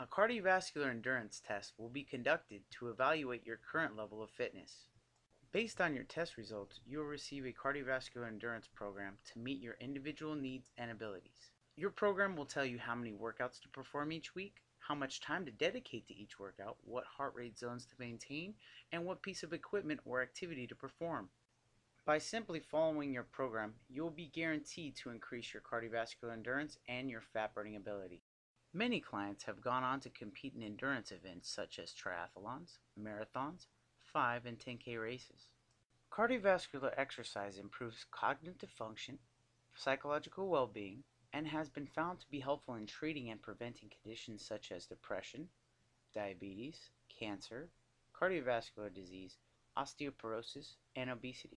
A cardiovascular endurance test will be conducted to evaluate your current level of fitness. Based on your test results, you will receive a cardiovascular endurance program to meet your individual needs and abilities. Your program will tell you how many workouts to perform each week, how much time to dedicate to each workout, what heart rate zones to maintain, and what piece of equipment or activity to perform. By simply following your program, you will be guaranteed to increase your cardiovascular endurance and your fat burning ability. Many clients have gone on to compete in endurance events such as triathlons, marathons, 5 and 10K races. Cardiovascular exercise improves cognitive function, psychological well-being, and has been found to be helpful in treating and preventing conditions such as depression, diabetes, cancer, cardiovascular disease, osteoporosis, and obesity.